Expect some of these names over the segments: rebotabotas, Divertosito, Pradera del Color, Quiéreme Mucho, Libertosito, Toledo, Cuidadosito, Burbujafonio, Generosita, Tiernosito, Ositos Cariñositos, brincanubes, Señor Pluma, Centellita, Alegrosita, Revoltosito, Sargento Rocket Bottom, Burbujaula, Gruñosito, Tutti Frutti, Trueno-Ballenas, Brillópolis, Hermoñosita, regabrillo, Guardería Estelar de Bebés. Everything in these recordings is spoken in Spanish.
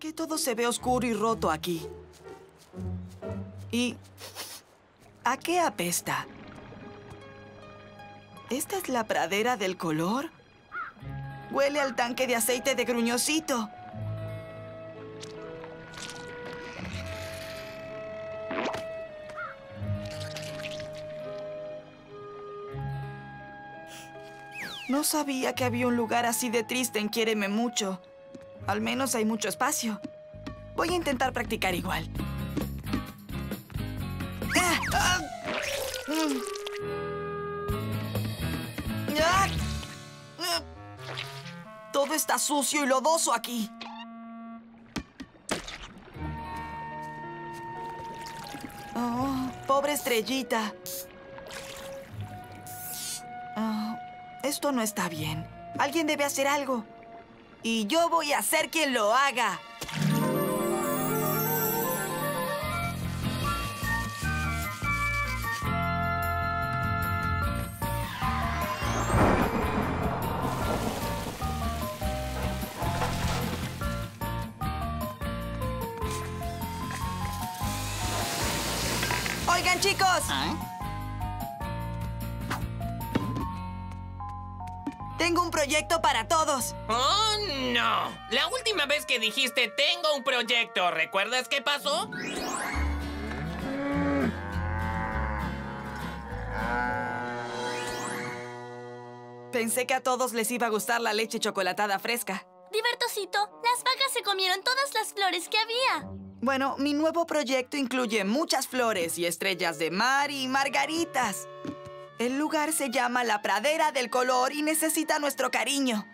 que todo se ve oscuro y roto aquí. ¿Y a qué apesta? ¿Esta es la pradera del color? Huele al tanque de aceite de Gruñosito. No sabía que había un lugar así de triste en Quiéreme Mucho. Al menos hay mucho espacio. Voy a intentar practicar igual. Todo está sucio y lodoso aquí. Oh, pobre estrellita. Oh, esto no está bien. Alguien debe hacer algo. Y yo voy a ser quien lo haga. ¡Oigan, chicos! ¿Ah? Tengo un proyecto para todos. ¡Oh, no! La última vez que dijiste tengo un proyecto, ¿recuerdas qué pasó? Pensé que a todos les iba a gustar la leche chocolatada fresca. Divertosito, las vacas se comieron todas las flores que había. Bueno, mi nuevo proyecto incluye muchas flores y estrellas de mar y margaritas. El lugar se llama la Pradera del Color y necesita nuestro cariño.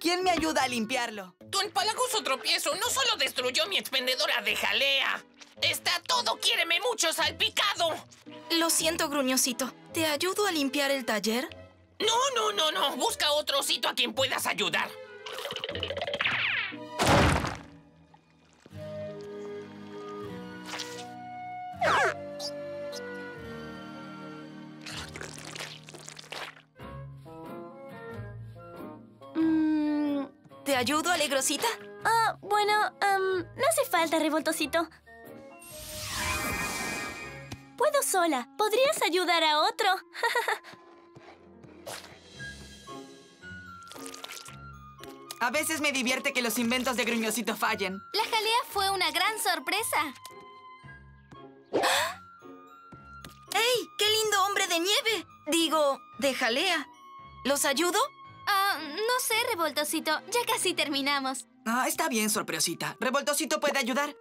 ¿Quién me ayuda a limpiarlo? Tu empalagoso tropiezo no solo destruyó mi expendedora de jalea. ¡Está todo Quiéreme Mucho salpicado! Lo siento, Gruñosito. ¿Te ayudo a limpiar el taller? No. Busca otro osito a quien puedas ayudar. ¿Te ayudo, Alegrosita? Ah, bueno, no hace falta, Revoltosito. Puedo sola. Podrías ayudar a otro. A veces me divierte que los inventos de Gruñosito fallen. La jalea fue una gran sorpresa. ¡Ah! ¡Ey! ¡Qué lindo hombre de nieve! Digo, de jalea. ¿Los ayudo? No sé, Revoltosito. Ya casi terminamos. Ah, está bien, sorpresita. ¿Revoltosito puede ayudar?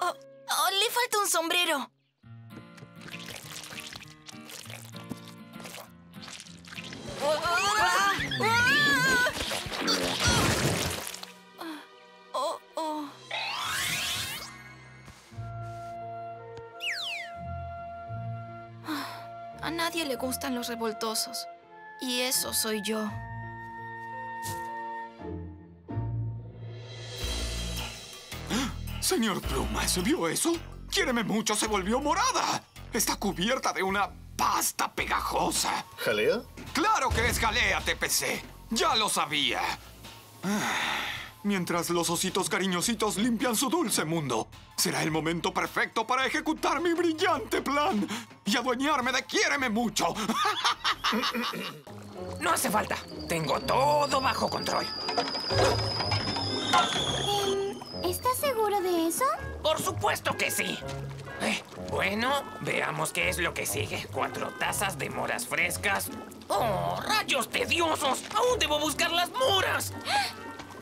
Oh, le falta un sombrero. A nadie le gustan los revoltosos. Y eso soy yo. Señor Pluma, ¿se vio eso? Quiéreme Mucho se volvió morada. Está cubierta de una pasta pegajosa. ¿Jalea? ¡Claro que es jalea, TPC! ¡Ya lo sabía! Mientras los ositos cariñositos limpian su dulce mundo, será el momento perfecto para ejecutar mi brillante plan y adueñarme de Quiéreme Mucho. No hace falta. Tengo todo bajo control. ¿Estás seguro de eso? Por supuesto que sí. Bueno, veamos qué es lo que sigue. 4 tazas de moras frescas. ¡Oh, rayos tediosos! ¡Aún debo buscar las moras!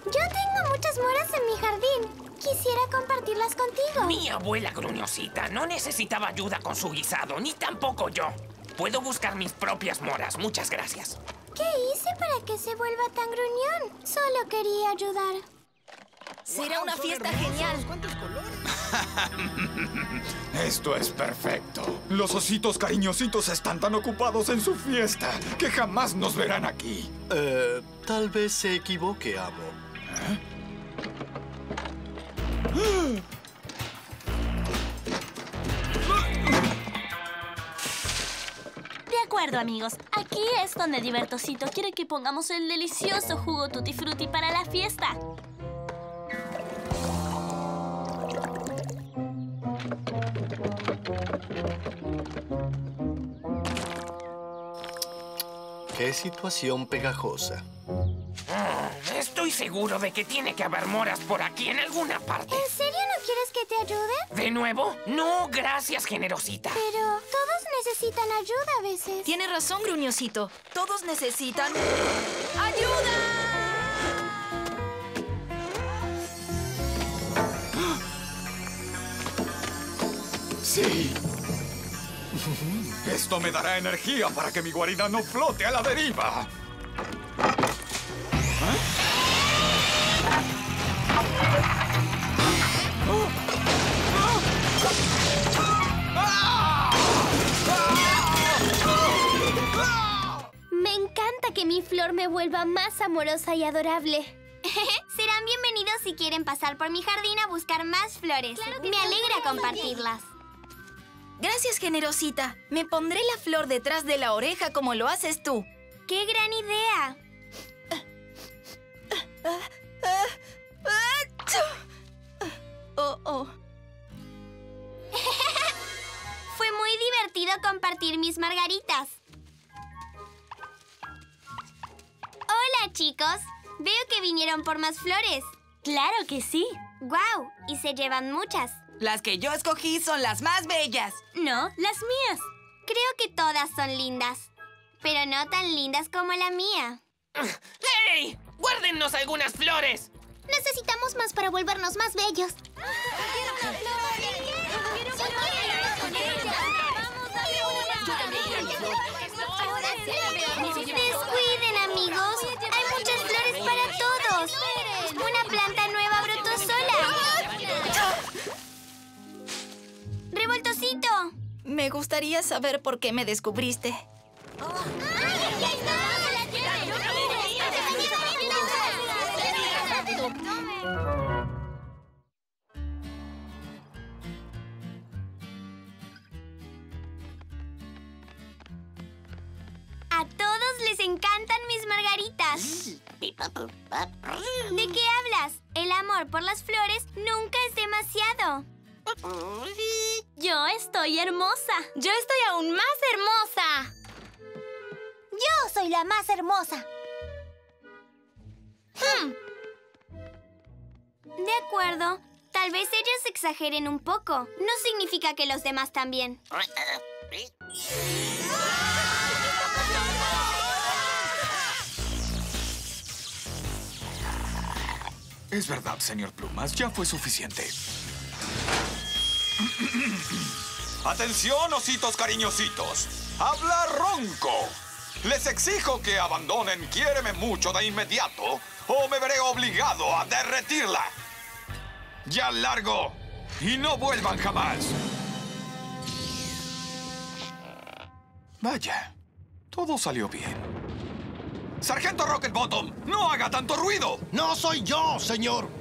Yo tengo muchas moras en mi jardín. Quisiera compartirlas contigo. Mi abuela Gruñosita no necesitaba ayuda con su guisado, ni tampoco yo. Puedo buscar mis propias moras. Muchas gracias. ¿Qué hice para que se vuelva tan gruñón? Solo quería ayudar. Será una fiesta genial. ¿Cuántos colores? Esto es perfecto. Los ositos cariñositos están tan ocupados en su fiesta que jamás nos verán aquí. Tal vez se equivoque, amo. De acuerdo, amigos. Aquí es donde Divertosito quiere que pongamos el delicioso jugo Tutti Frutti para la fiesta. ¡Qué situación pegajosa! Estoy seguro de que tiene que haber moras por aquí en alguna parte. ¿En serio no quieres que te ayude? ¿De nuevo? No, gracias, Generosita. Pero todos necesitan ayuda a veces. Tienes razón, Gruñosito. Todos necesitan... ¡ayuda! ¡Sí! Esto me dará energía para que mi guarida no flote a la deriva. Me encanta que mi flor me vuelva más amorosa y adorable. Serán bienvenidos si quieren pasar por mi jardín a buscar más flores. Claro, me alegra compartirlas. Gracias, Generosita. Me pondré la flor detrás de la oreja como lo haces tú. ¡Qué gran idea! Oh. Fue muy divertido compartir mis margaritas. Hola, chicos. Veo que vinieron por más flores. Claro que sí. ¡Guau! Y se llevan muchas. Las que yo escogí son las más bellas. No, las mías. Creo que todas son lindas, pero no tan lindas como la mía. ¡Hey! ¡Guárdennos algunas flores! Necesitamos más para volvernos más bellos. ¡Descuiden, amigos! ¡Hay muchas flores para todos! ¡Una planta nueva brotó sola! ¡Revoltosito! Me gustaría saber por qué me descubriste. A todos les encantan mis margaritas. ¿De qué hablas? El amor por las flores nunca es demasiado. Yo estoy hermosa. Yo estoy aún más hermosa. Yo soy la más hermosa. De acuerdo. Tal vez ellos exageren un poco. No significa que los demás también. Es verdad, señor Plumas. Ya fue suficiente. ¡Atención, ositos cariñositos! ¡Habla ronco! Les exijo que abandonen Quiéreme Mucho de inmediato o me veré obligado a derretirla. ¡Ya largo! ¡Y no vuelvan jamás! Vaya, todo salió bien. ¡Sargento Rocket Bottom, no haga tanto ruido! ¡No soy yo, señor!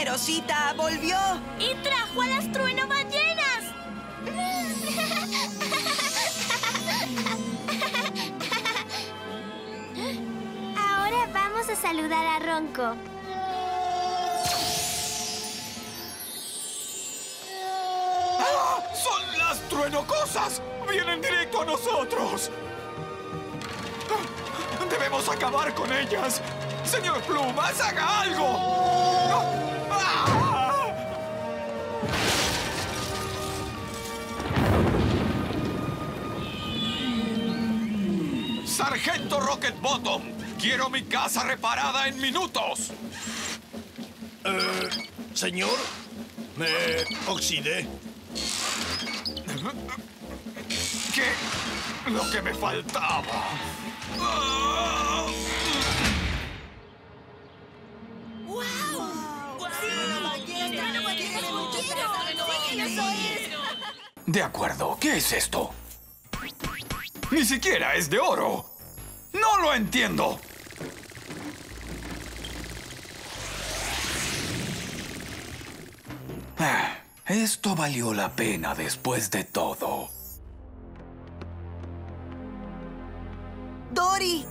¡Generosita volvió! ¡Y trajo a las trueno-ballenas! Ahora vamos a saludar a Ronco. ¡Ah! ¡Son las truenocosas! ¡Vienen directo a nosotros! ¡Debemos acabar con ellas! ¡Señor Plumas, haga algo! ¡Sargento Rocket Bottom! ¡Quiero mi casa reparada en minutos! Señor, me oxidé. ¿Qué? Lo que me faltaba. ¡Wow! De acuerdo, ¿qué es esto? ¡Ni siquiera es de oro! ¡No lo entiendo! Esto valió la pena después de todo. ¡Dory!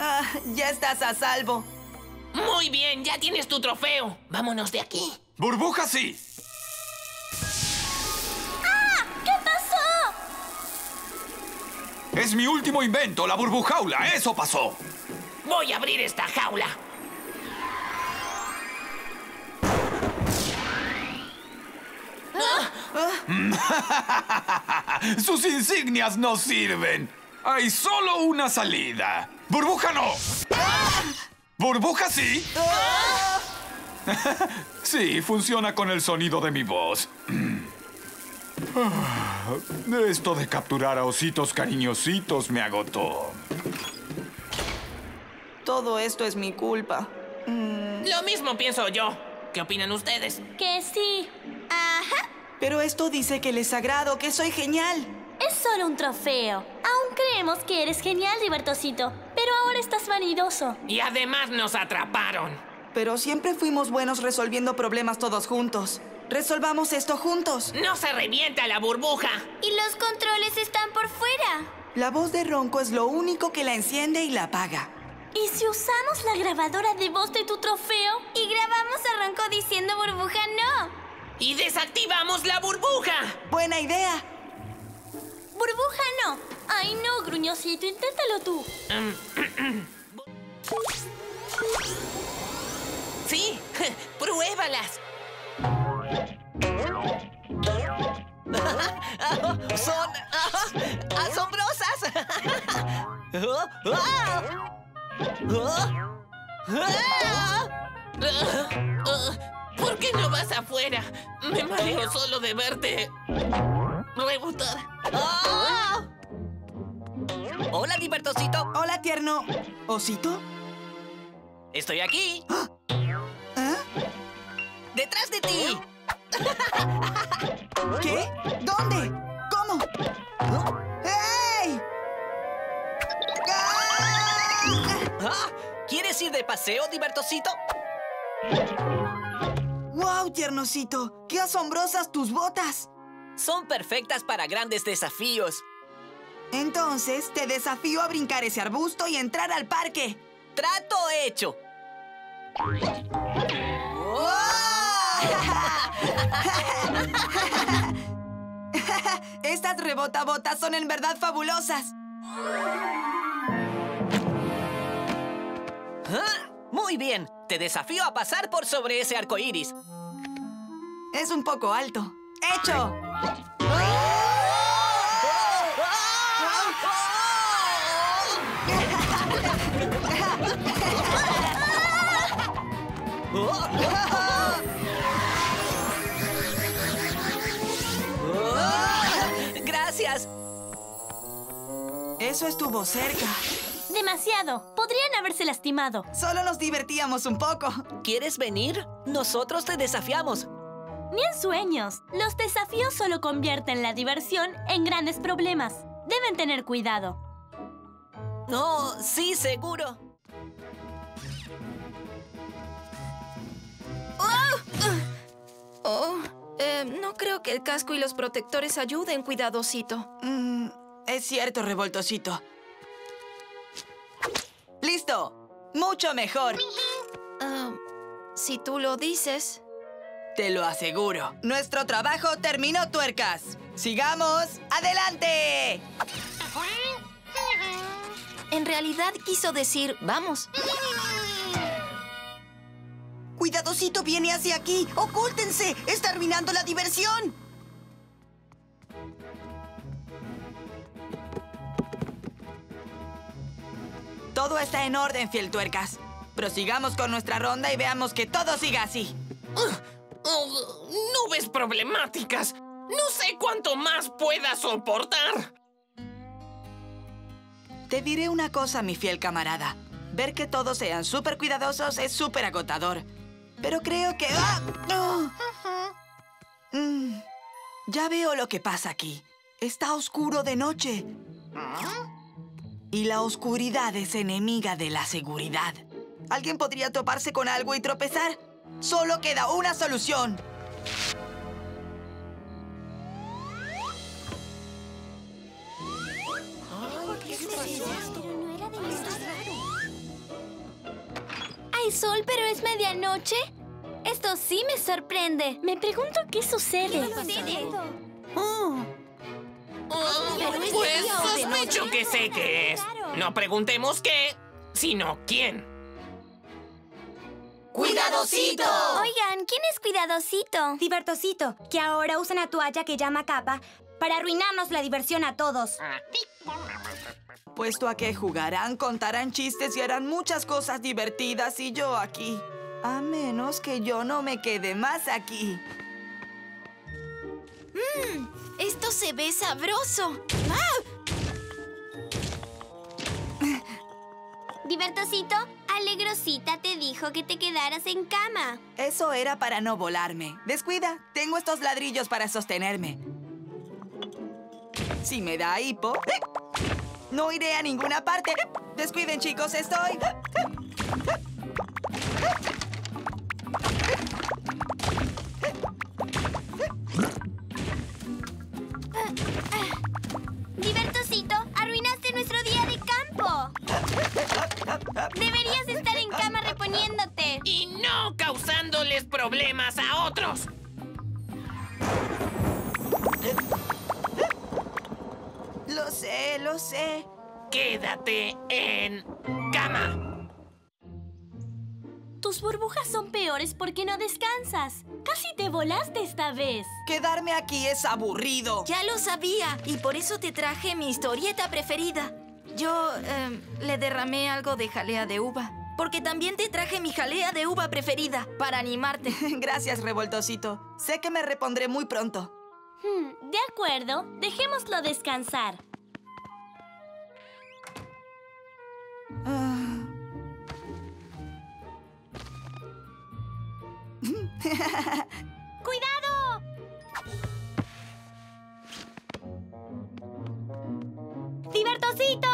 Ah, ya estás a salvo. Muy bien, ya tienes tu trofeo. Vámonos de aquí. ¡Burbuja, sí! ¡Ah! ¿Qué pasó? Es mi último invento, la burbujaula. ¡Eso pasó! Voy a abrir esta jaula. Sus insignias no sirven. Hay solo una salida. ¡Burbuja no! ¡Ah! ¡Burbuja sí! ¡Ah! Sí, funciona con el sonido de mi voz. Esto de capturar a ositos cariñositos me agotó. Todo esto es mi culpa. Lo mismo pienso yo. ¿Qué opinan ustedes? Que sí. Ajá. Pero esto dice que les agrado, que soy genial. Es solo un trofeo. Aún creemos que eres genial, Divertosito. Pero ahora estás vanidoso. Y además nos atraparon. Pero siempre fuimos buenos resolviendo problemas todos juntos. Resolvamos esto juntos. ¡No se revienta la burbuja! Y los controles están por fuera. La voz de Ronco es lo único que la enciende y la apaga. ¿Y si usamos la grabadora de voz de tu trofeo y grabamos a Ronco diciendo burbuja no? ¡Y desactivamos la burbuja! ¡Buena idea! ¡Burbuja no! ¡Ay no, Gruñosito! ¡Inténtalo tú! ¡Sí! ¡Pruébalas! ¡Son asombrosas! ¿Por qué no vas afuera? Me mareo solo de verte rebotar. ¡Oh! Hola, Libertosito. Hola, tierno. ¿Osito? Estoy aquí. ¿Ah? ¡Detrás de ti! ¿Qué? ¿Dónde? ¿Cómo? ¡Ey! Ah, ¿quieres ir de paseo, Divertosito? ¡Wow, Tiernosito! ¡Qué asombrosas tus botas! Son perfectas para grandes desafíos. Entonces, te desafío a brincar ese arbusto y entrar al parque. ¡Trato hecho! ¡Oh! Estas rebotabotas son en verdad fabulosas. ¿Ah? Muy bien, te desafío a pasar por sobre ese arco iris. Es un poco alto. ¡Hecho! ¡Gracias! Eso estuvo cerca. Demasiado. Podrían haberse lastimado. Solo nos divertíamos un poco. ¿Quieres venir? Nosotros te desafiamos. Ni en sueños. Los desafíos solo convierten la diversión en grandes problemas. Deben tener cuidado. No, sí, seguro. ¡Oh! No creo que el casco y los protectores ayuden, Cuidadosito. Es cierto, Revoltosito. ¡Listo! ¡Mucho mejor! Si tú lo dices... Te lo aseguro. Nuestro trabajo terminó, tuercas. ¡Sigamos! ¡Adelante! En realidad quiso decir, vamos. ¡Cuidadosito viene hacia aquí! ¡Ocúltense! ¡Está arruinando la diversión! Todo está en orden, fiel tuercas. Prosigamos con nuestra ronda y veamos que todo siga así. Nubes problemáticas. No sé cuánto más pueda soportar. Te diré una cosa, mi fiel camarada. Ver que todos sean súper cuidadosos es súper agotador. Pero creo que... ¡Ah! ¡No! Ya veo lo que pasa aquí. Está oscuro de noche. Y la oscuridad es enemiga de la seguridad. Alguien podría toparse con algo y tropezar. Solo queda una solución. ¿Hay sol, pero es medianoche? Esto sí me sorprende. Me pregunto qué sucede. Pues sospecho que sé qué es. No preguntemos qué, sino quién. ¡Cuidadosito! Oigan, ¿quién es Cuidadosito? Divertosito, que ahora usa una toalla que llama capa para arruinarnos la diversión a todos. Puesto a que jugarán, contarán chistes y harán muchas cosas divertidas y yo aquí. A menos que yo no me quede más aquí. Esto se ve sabroso. Divertosito, Alegrosita te dijo que te quedaras en cama. Eso era para no volarme. Descuida, tengo estos ladrillos para sostenerme. Si me da hipo, no iré a ninguna parte. Descuiden, chicos, estoy... Divertosito, arruinaste nuestro día de campo. Deberías estar en cama reponiéndote. Y no causándoles problemas a otros. Lo sé, lo sé. Quédate en cama. Tus burbujas son peores porque no descansas. Casi te volaste esta vez. Quedarme aquí es aburrido. Ya lo sabía y por eso te traje mi historieta preferida. Yo le derramé algo de jalea de uva. Porque también te traje mi jalea de uva preferida para animarte. Gracias, Revoltosito. Sé que me repondré muy pronto. De acuerdo. Dejémoslo descansar. ¡Cuidado! ¡Divertosito!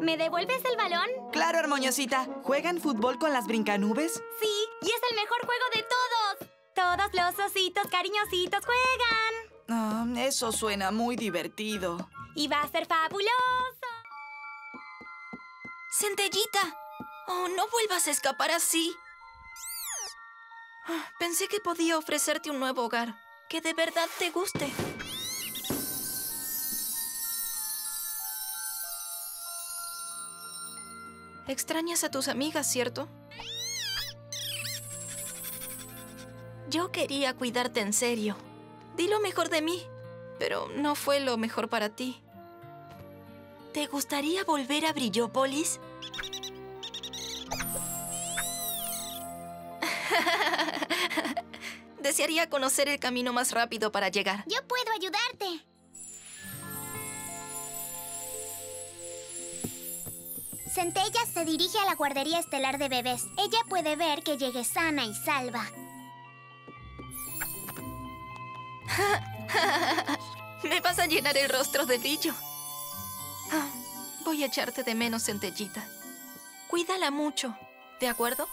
¿Me devuelves el balón? Claro, Hermoñosita. ¿Juegan fútbol con las brincanubes? Sí, y es el mejor juego de todos. Todos los ositos cariñositos juegan. Eso suena muy divertido. Y va a ser fabuloso. Centellita, oh, no vuelvas a escapar así. Pensé que podía ofrecerte un nuevo hogar, que de verdad te guste. Extrañas a tus amigas, ¿cierto? Yo quería cuidarte en serio. Di lo mejor de mí, pero no fue lo mejor para ti. ¿Te gustaría volver a Brillópolis? Desearía conocer el camino más rápido para llegar. Yo puedo ayudarte. Centella se dirige a la Guardería Estelar de Bebés. Ella puede ver que llegue sana y salva. Me vas a llenar el rostro de brillo. Voy a echarte de menos, Centellita. Cuídala mucho, ¿de acuerdo?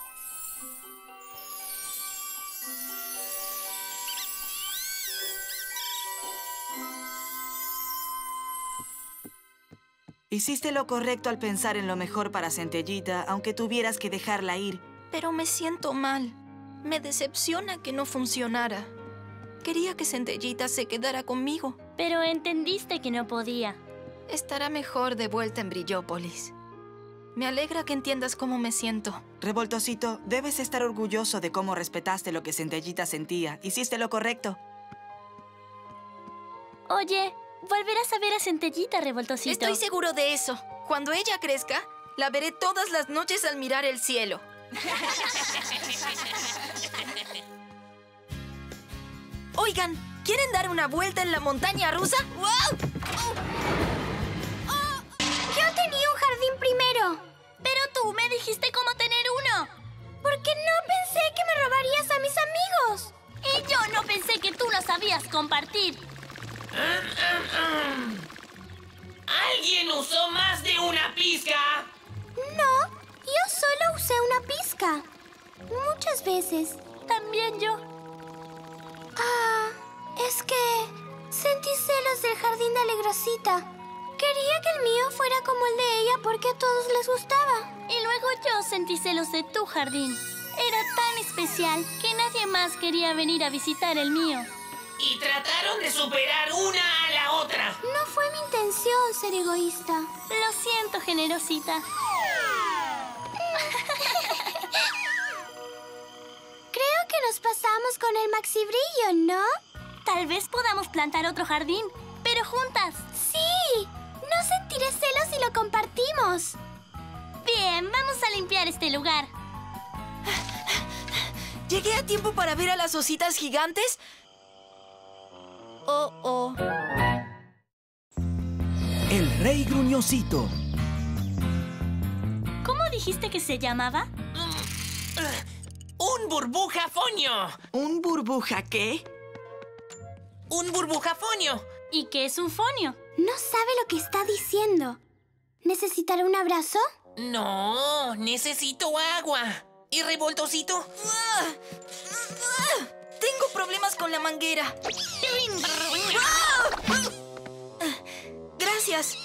Hiciste lo correcto al pensar en lo mejor para Centellita, aunque tuvieras que dejarla ir. Pero me siento mal. Me decepciona que no funcionara. Quería que Centellita se quedara conmigo. Pero entendiste que no podía. Estará mejor de vuelta en Brillópolis. Me alegra que entiendas cómo me siento. Revoltosito, debes estar orgulloso de cómo respetaste lo que Centellita sentía. Hiciste lo correcto. Oye... volverás a ver a Centellita, Revoltosito. Estoy seguro de eso. Cuando ella crezca, la veré todas las noches al mirar el cielo. Oigan, ¿quieren dar una vuelta en la montaña rusa? ¡Wow! Yo tenía un jardín primero, pero tú me dijiste cómo tener uno. ¿Por qué no pensé que me robaría Tip. ¿Alguien usó más de una pizca? No, yo solo usé una pizca. Muchas veces. También yo. Ah, es que sentí celos del jardín de Alegrosita. Quería que el mío fuera como el de ella porque a todos les gustaba. Y luego yo sentí celos de tu jardín. Era tan especial que nadie más quería venir a visitar el mío. Y trataron de superar una a la otra. No fue mi intención ser egoísta. Lo siento, Generosita. Creo que nos pasamos con el maxibrillo, ¿no? Tal vez podamos plantar otro jardín, pero juntas. ¡Sí! No sentiré celos si lo compartimos. Bien, vamos a limpiar este lugar. ¿Llegué a tiempo para ver a las ositas gigantes? Oh, oh. El Rey Gruñosito. ¿Cómo dijiste que se llamaba? ¡Un burbujafonio! ¿Un burbuja qué? ¡Un burbujafonio! ¿Y qué es un fonio? No sabe lo que está diciendo. ¿Necesitará un abrazo? No, necesito agua. ¿Y Revoltosito? Tengo problemas con la manguera. Gracias.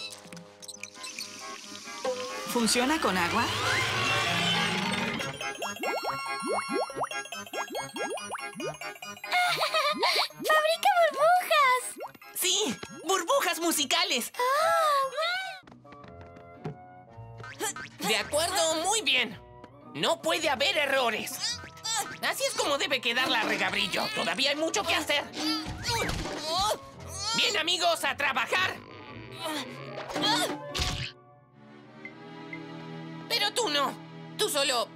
¿Funciona con agua? ¡Fabrica burbujas! Sí, burbujas musicales. Oh. De acuerdo, muy bien. No puede haber errores. Así es como debe quedar la regabrillo. Todavía hay mucho que hacer. Bien, amigos, a trabajar. Pero tú no. Tú solo...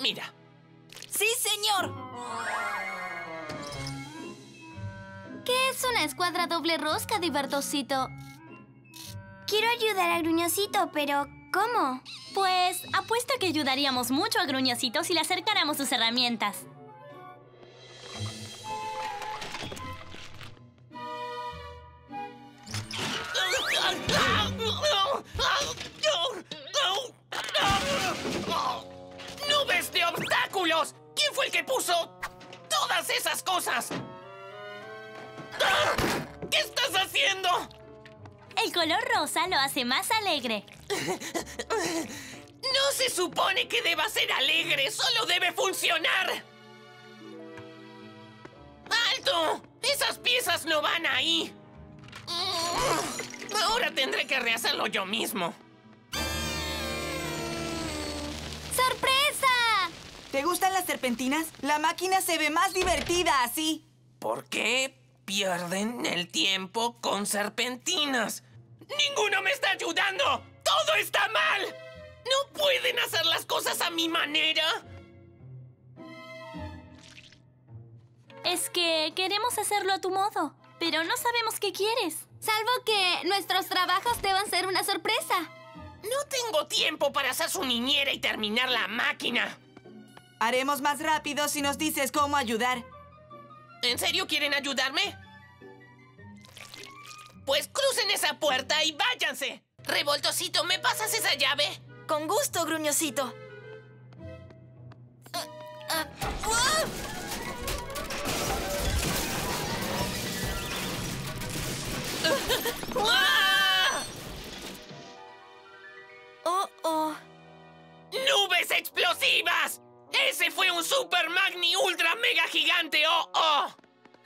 mira. ¡Sí, señor! ¿Qué es una escuadra doble rosca, Divertosito? Quiero ayudar a Gruñosito, pero... ¿cómo? Pues, apuesto que ayudaríamos mucho a Gruñosito si le acercáramos sus herramientas. ¡Nubes de obstáculos! ¿Quién fue el que puso todas esas cosas? ¿Qué estás haciendo? El color rosa lo hace más alegre. No se supone que deba ser alegre, solo debe funcionar. ¡Alto! ¡Esas piezas no van ahí! Ahora tendré que rehacerlo yo mismo. ¡Sorpresa! ¿Te gustan las serpentinas? La máquina se ve más divertida así. ¿Por qué pierden el tiempo con serpentinas? ¡Ninguno me está ayudando! ¡Todo está mal! ¿No pueden hacer las cosas a mi manera? Es que queremos hacerlo a tu modo, pero no sabemos qué quieres. Salvo que nuestros trabajos deban ser una sorpresa. No tengo tiempo para hacer su niñera y terminar la máquina. Haremos más rápido si nos dices cómo ayudar. ¿En serio quieren ayudarme? Pues crucen esa puerta y váyanse. Revoltosito, ¿me pasas esa llave? Con gusto, Gruñosito. ¡Oh, oh! ¡Nubes explosivas! ¡Ese fue un super magni ultra mega gigante! ¡Oh, oh!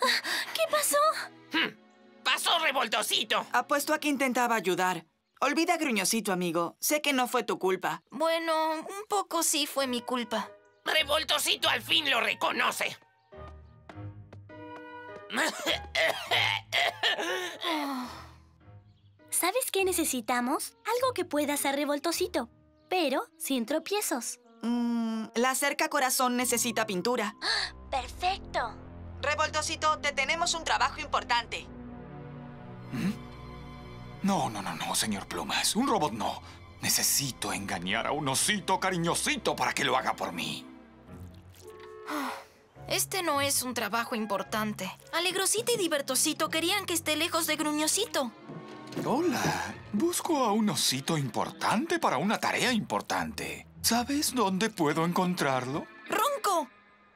¿Qué pasó? Pasó, Revoltosito. Apuesto a que intentaba ayudar. Olvida a Gruñosito, amigo. Sé que no fue tu culpa. Bueno, un poco sí fue mi culpa. Revoltosito al fin lo reconoce. ¿Sabes qué necesitamos? Algo que pueda hacer Revoltosito, pero sin tropiezos. La cerca corazón necesita pintura. ¡Ah, perfecto! Revoltosito, te tenemos un trabajo importante. No, señor Plumas. Un robot no. Necesito engañar a un osito cariñosito para que lo haga por mí. Este no es un trabajo importante. Alegrosita y Divertosito querían que esté lejos de Gruñosito. Hola. Busco a un osito importante para una tarea importante. ¿Sabes dónde puedo encontrarlo? ¡Ronco!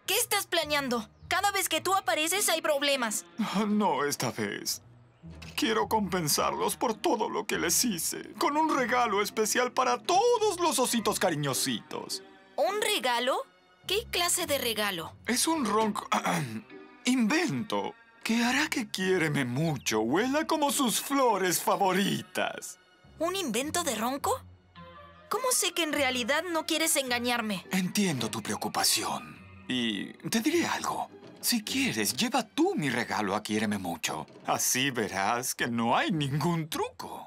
¿Qué estás planeando? Cada vez que tú apareces hay problemas. No esta vez. Quiero compensarlos por todo lo que les hice, con un regalo especial para todos los ositos cariñositos. ¿Un regalo? ¿Qué clase de regalo? Es un ronco... invento que hará que Quiéreme Mucho huela como sus flores favoritas. ¿Un invento de ronco? ¿Cómo sé que en realidad no quieres engañarme? Entiendo tu preocupación. Y te diré algo. Si quieres, lleva tú mi regalo a Quiéreme Mucho. Así verás que no hay ningún truco.